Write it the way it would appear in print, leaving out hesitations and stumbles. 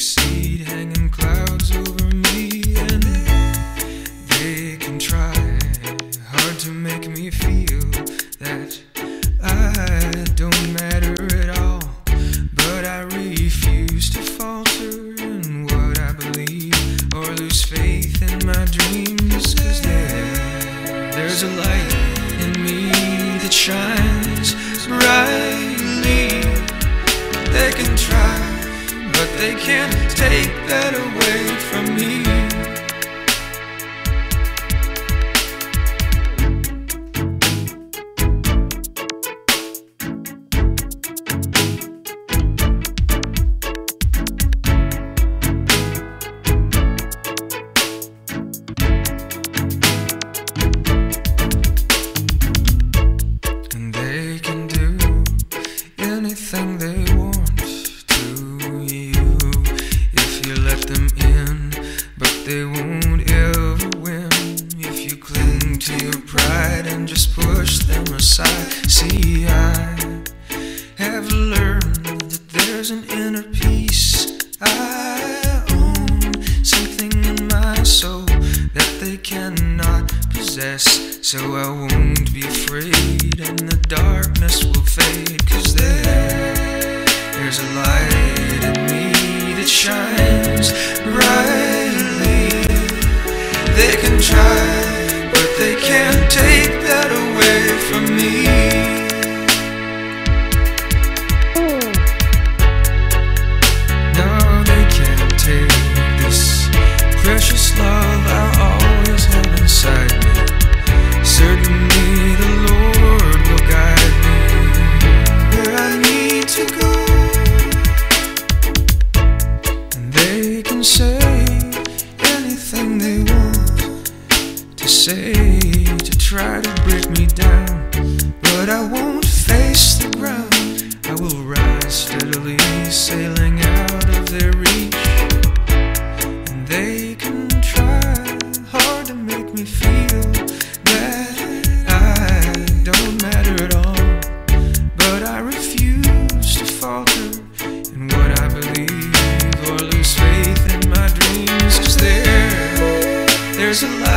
succeed, hanging clouds over me, and they can try hard to make me feel that I don't matter at all, but I refuse to falter in what I believe or lose faith in my dreams, 'cause there's a light in me that shines brightly. They can try, but they can't take that away from me. And they can do anything they want to you if you let them in, but they won't ever win if you cling to your pride and just push them aside. See, I have learned that there's an inner peace I own, something in my soul that they cannot possess, so I won't be afraid and the darkness will fade, 'cause there's a light in me that shines brightly. They can try, but they can't take that away from me. Say anything they want to say, to try to break me down, but I won't face the ground. I will rise steadily, sailing out of their reach. And they can try hard to make me feel that I don't matter at all, but I refuse to falter in what I believe or lose faith in my dreams, 'cause there's a light.